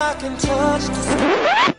I can touch the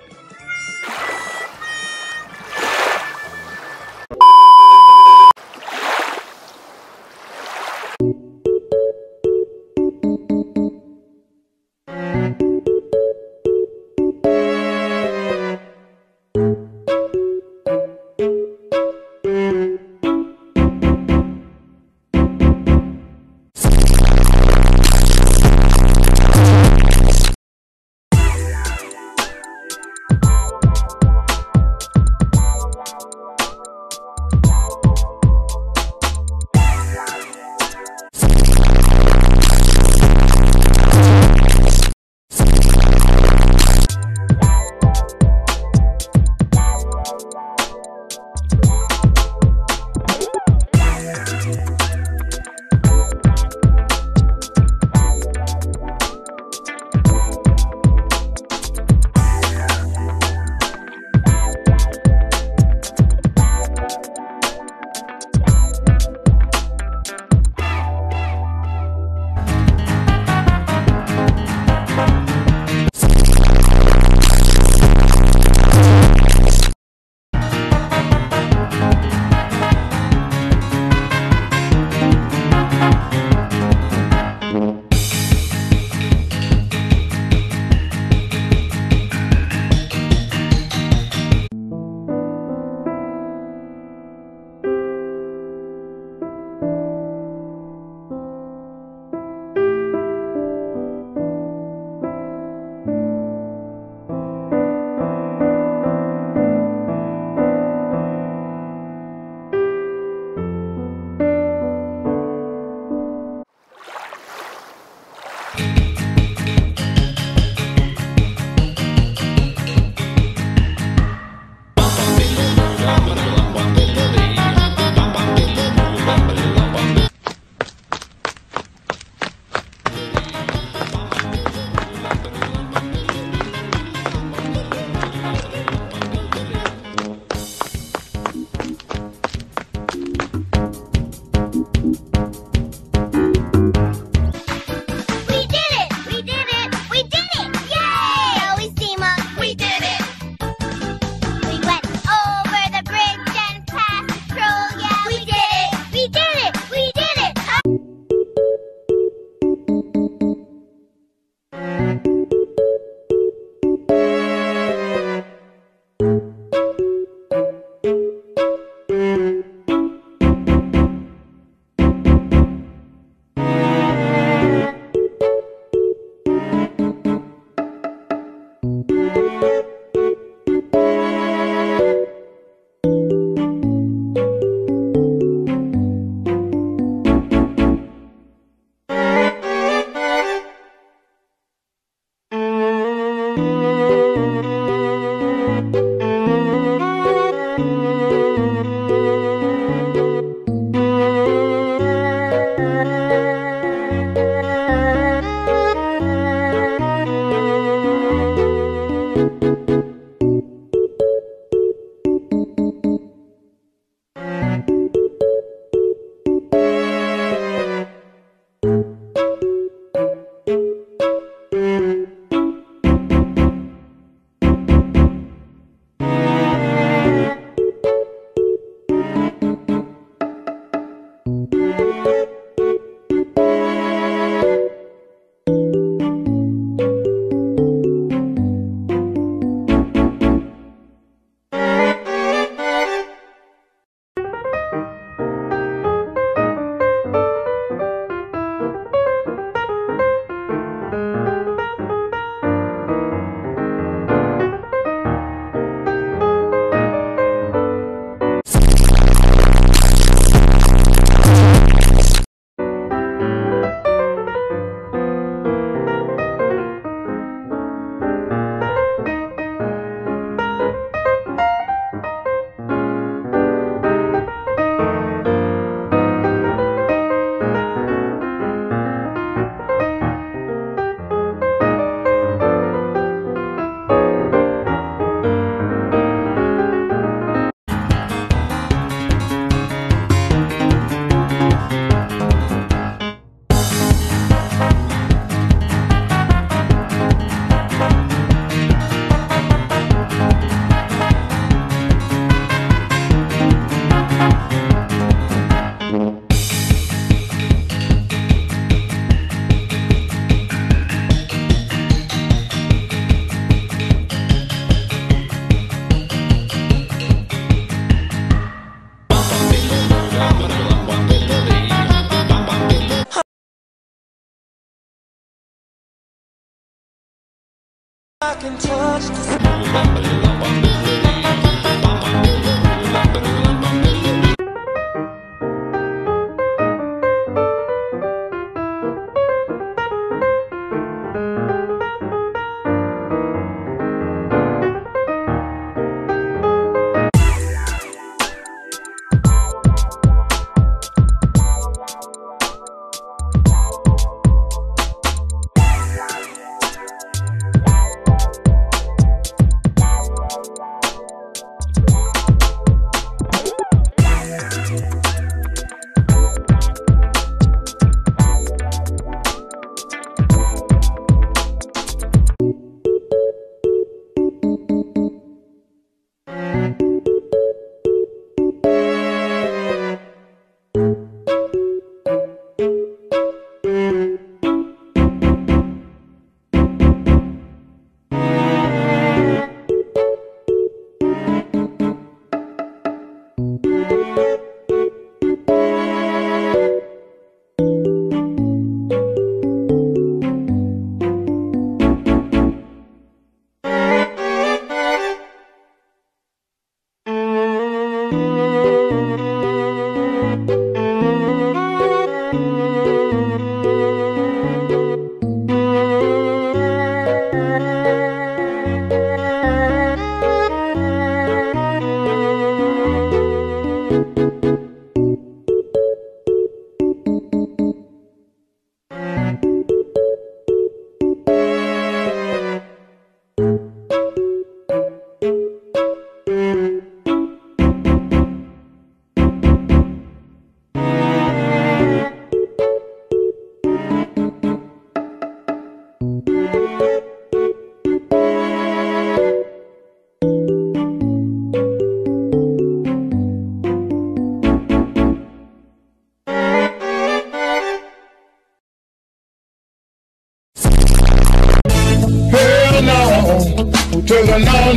I can touch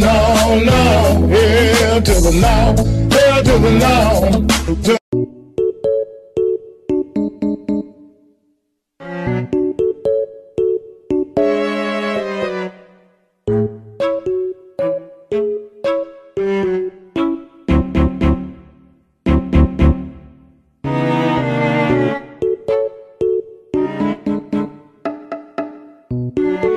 no, yeah, to the now, yeah, to the now, to